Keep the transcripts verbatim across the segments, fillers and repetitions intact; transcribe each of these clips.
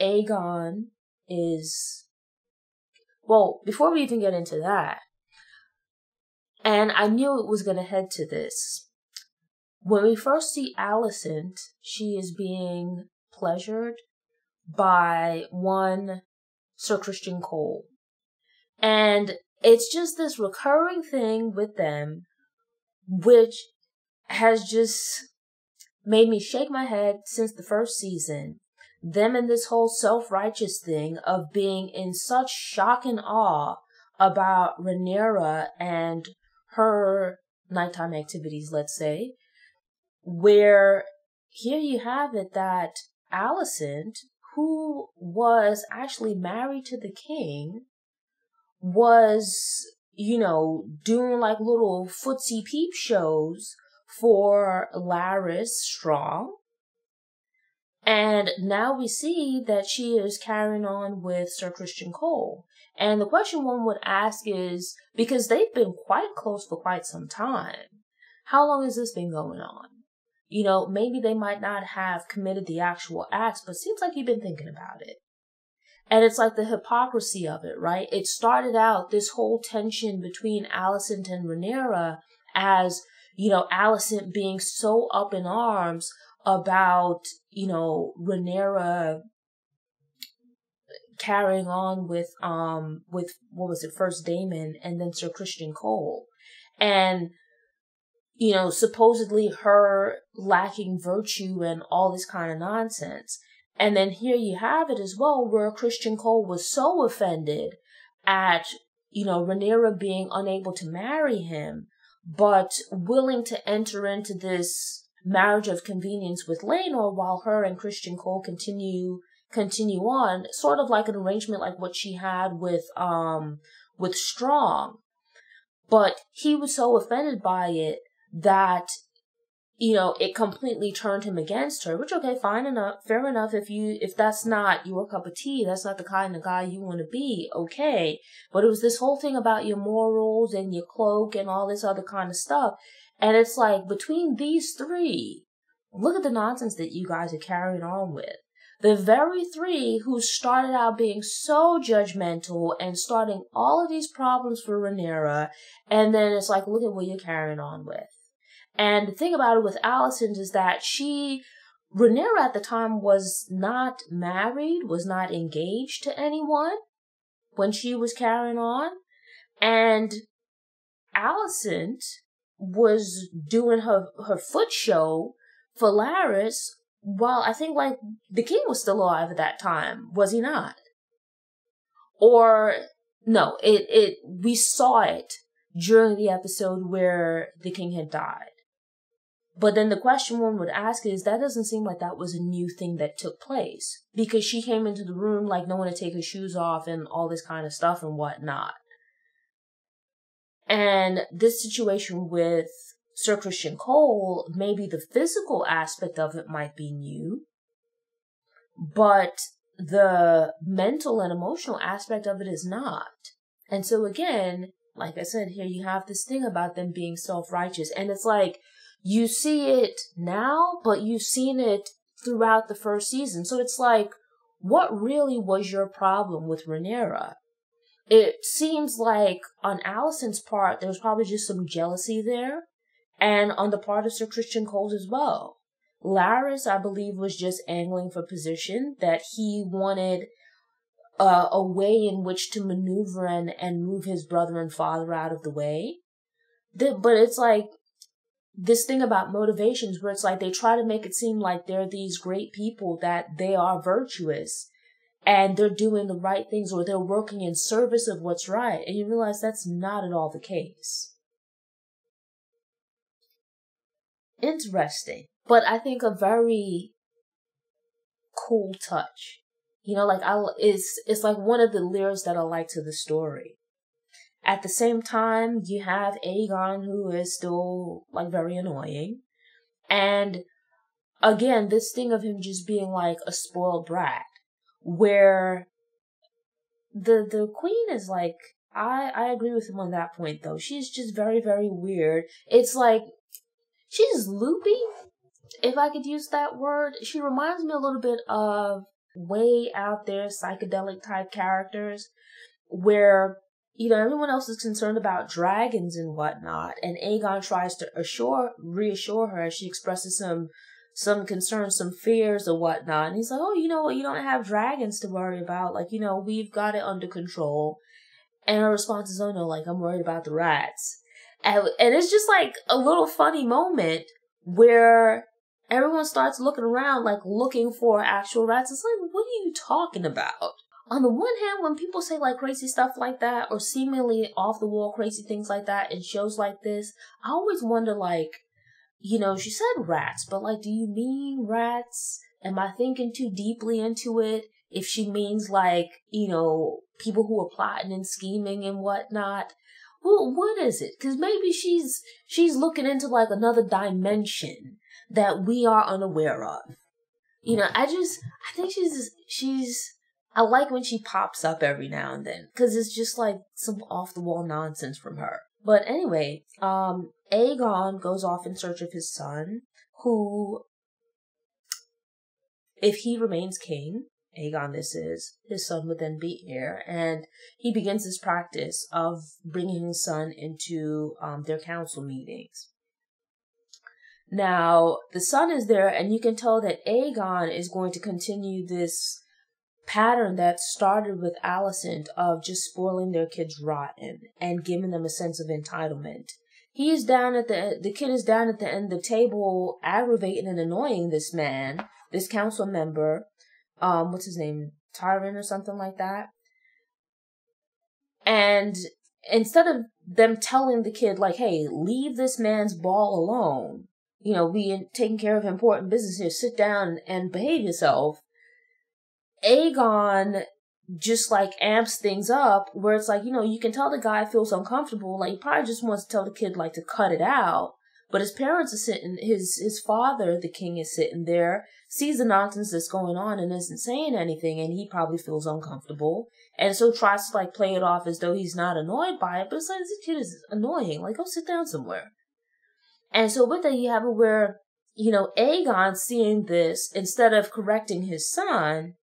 Aegon is... Well, before we even get into that, and I knew it was going to head to this, when we first see Alicent, she is being pleasured by one Ser Criston Cole. And it's just this recurring thing with them, which has just made me shake my head since the first season. Them and this whole self-righteous thing of being in such shock and awe about Rhaenyra and her nighttime activities, let's say, where here you have it that Alicent, who was actually married to the king, was, you know, doing like little footsie peep shows for Larys Strong. And now we see that she is carrying on with Ser Criston Cole. And the question one would ask is, because they've been quite close for quite some time, how long has this been going on? You know, maybe they might not have committed the actual acts, but it seems like you've been thinking about it. And it's like the hypocrisy of it, right? It started out this whole tension between Alicent and Rhaenyra as, you know, Alicent being so up in arms about, you know, Rhaenyra carrying on with, um, with, what was it, first Daemon and then Ser Criston Cole. And, you know, supposedly her lacking virtue and all this kind of nonsense. And then here you have it as well, where Criston Cole was so offended at, you know, Rhaenyra being unable to marry him, but willing to enter into this marriage of convenience with Lenor while her and Criston Cole continue continue on, sort of like an arrangement like what she had with um with Strong. But he was so offended by it that, you know, it completely turned him against her, which, okay, fine enough, fair enough, if you if that's not your cup of tea, that's not the kind of guy you want to be, okay. But it was this whole thing about your morals and your cloak and all this other kind of stuff. And it's like, between these three, look at the nonsense that you guys are carrying on with. The very three who started out being so judgmental and starting all of these problems for Rhaenyra, and then it's like, look at what you're carrying on with. And the thing about it with Alicent is that she, Rhaenyra at the time was not married, was not engaged to anyone when she was carrying on. And Alicent was doing her, her foot show for Larys while I think like the king was still alive at that time, was he not? Or no, it, it, we saw it during the episode where the king had died. But then the question one would ask is, that doesn't seem like that was a new thing that took place, because she came into the room like no one had taken her shoes off and all this kind of stuff and whatnot. And this situation with Ser Criston Cole, maybe the physical aspect of it might be new, but the mental and emotional aspect of it is not. And so again, like I said, here you have this thing about them being self-righteous. And it's like, you see it now, but you've seen it throughout the first season. So it's like, what really was your problem with Rhaenyra? It seems like on Alicent's part, there was probably just some jealousy there. And on the part of Ser Criston Cole as well. Larys, I believe, was just angling for position, that he wanted uh, a way in which to maneuver and, and move his brother and father out of the way. The, but it's like this thing about motivations where it's like they try to make it seem like they're these great people, that they are virtuous. And they're doing the right things, or they're working in service of what's right. And you realize that's not at all the case. Interesting. But I think a very cool touch. You know, like, I, it's, it's like one of the layers that I like to the story. At the same time, you have Aegon, who is still, like, very annoying. And, again, this thing of him just being, like, a spoiled brat. Where the the queen is like, I, I agree with him on that point, though. She's just very, very weird. It's like, she's loopy, if I could use that word. She reminds me a little bit of way out there psychedelic type characters where, you know, everyone else is concerned about dragons and whatnot. And Aegon tries to assure, reassure her as she expresses some, some concerns, some fears or whatnot. And he's like, oh, you know what? You don't have dragons to worry about. Like, you know, we've got it under control. And her response is, oh no, like, I'm worried about the rats. And, and it's just like a little funny moment where everyone starts looking around, like looking for actual rats. It's like, what are you talking about? On the one hand, when people say like crazy stuff like that, or seemingly off the wall crazy things like that in shows like this, I always wonder, like, you know, she said rats, but like, do you mean rats? Am I thinking too deeply into it? If she means like, you know, people who are plotting and scheming and whatnot. Well, what is it? Because maybe she's she's looking into like another dimension that we are unaware of. You know, I just, I think she's, she's, I like when she pops up every now and then, because it's just like some off-the-wall nonsense from her. But anyway, um, Aegon goes off in search of his son, who, if he remains king, Aegon this is, his son would then be heir, and he begins his practice of bringing his son into um, their council meetings. Now, the son is there, and you can tell that Aegon is going to continue this pattern that started with Alicent of just spoiling their kids rotten and giving them a sense of entitlement. He is down at the, the kid is down at the end of the table, aggravating and annoying this man, this council member, um, what's his name, Tyrion or something like that. And instead of them telling the kid, like, hey, leave this man's ball alone, you know, we taking care of important business here, sit down and behave yourself, Aegon just, like, amps things up where it's like, you know, you can tell the guy feels uncomfortable, like, he probably just wants to tell the kid, like, to cut it out, but his parents are sitting, his, his father, the king, is sitting there, sees the nonsense that's going on and isn't saying anything, and he probably feels uncomfortable, and so tries to, like, play it off as though he's not annoyed by it, but it's like, this kid is annoying, like, go sit down somewhere. And so with that, you have it where, you know, Aegon seeing this, instead of correcting his son,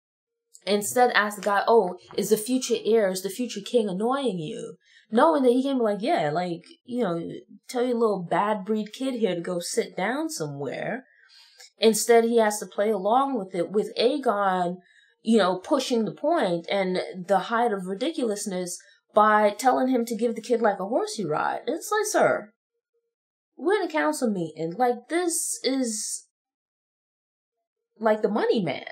instead asked the guy, oh, is the future heir, is the future king annoying you? Knowing that he can be like, yeah, like, you know, tell your little bad breed kid here to go sit down somewhere. Instead, he has to play along with it, with Aegon, you know, pushing the point and the height of ridiculousness by telling him to give the kid like a horsey ride. It's like, sir, we're in a council meeting. Like, this is like the money man.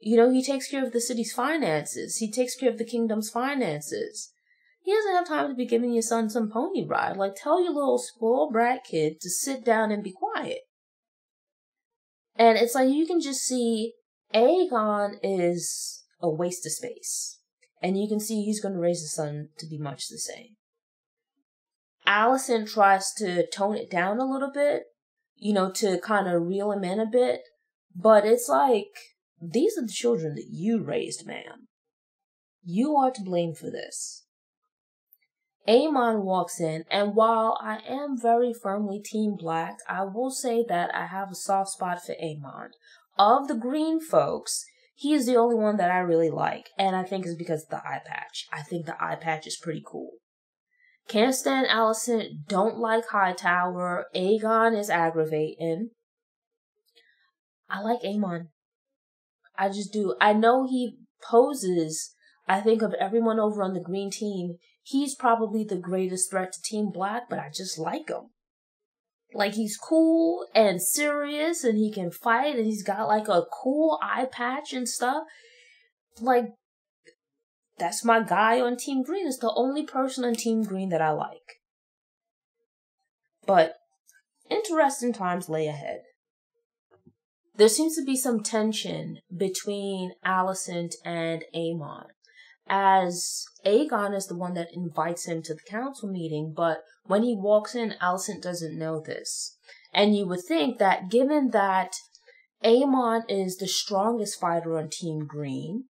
You know, he takes care of the city's finances. He takes care of the kingdom's finances. He doesn't have time to be giving your son some pony ride. Like, tell your little spoiled brat kid to sit down and be quiet. And it's like, you can just see Aegon is a waste of space. And you can see he's going to raise his son to be much the same. Alicent tries to tone it down a little bit, you know, to kind of reel him in a bit. But it's like, these are the children that you raised, ma'am. You are to blame for this. Aemon walks in, and while I am very firmly Team Black, I will say that I have a soft spot for Aemon. Of the green folks, he is the only one that I really like, and I think it's because of the eye patch. I think the eye patch is pretty cool. Can't stand Alicent, don't like Hightower, Aegon is aggravating. I like Aemon. I just do. I know he poses, I think of everyone over on the green team, he's probably the greatest threat to Team Black, but I just like him. Like, he's cool and serious and he can fight and he's got like a cool eye patch and stuff. Like, that's my guy on Team Green. It's the only person on Team Green that I like. But interesting times lay ahead. There seems to be some tension between Alicent and Aemon, as Aegon is the one that invites him to the council meeting, but when he walks in, Alicent doesn't know this. And you would think that given that Aemon is the strongest fighter on Team Green,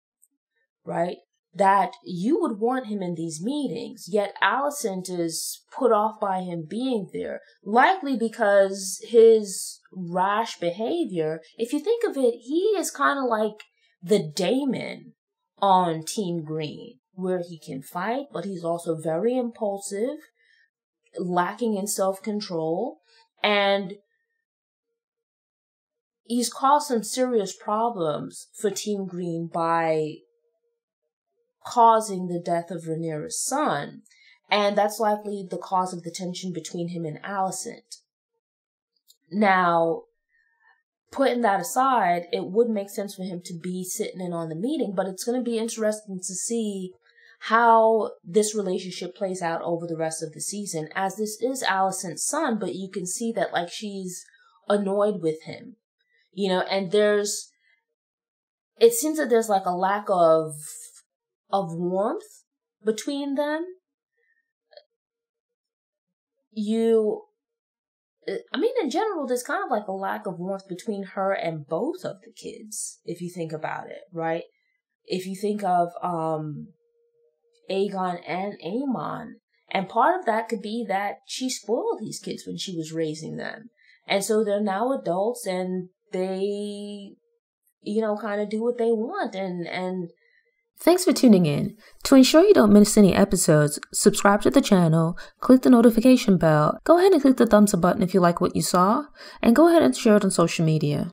right, that you would want him in these meetings, yet Alicent is put off by him being there, likely because his rash behavior, if you think of it, he is kind of like the Daemon on Team Green, where he can fight, but he's also very impulsive, lacking in self-control, and he's caused some serious problems for Team Green by causing the death of Rhaenyra's son, and that's likely the cause of the tension between him and Alicent. Now, putting that aside, it would make sense for him to be sitting in on the meeting, but it's going to be interesting to see how this relationship plays out over the rest of the season, as this is Alicent's son, but you can see that, like, she's annoyed with him, you know, and there's, it seems that there's like a lack of, of warmth between them. You, I mean, in general, there's kind of like a lack of warmth between her and both of the kids, if you think about it, right? If you think of um, Aegon and Aemon, and part of that could be that she spoiled these kids when she was raising them. And so they're now adults and they, you know, kind of do what they want. And, and thanks for tuning in. To ensure you don't miss any episodes, subscribe to the channel, click the notification bell, go ahead and click the thumbs up button if you like what you saw, and go ahead and share it on social media.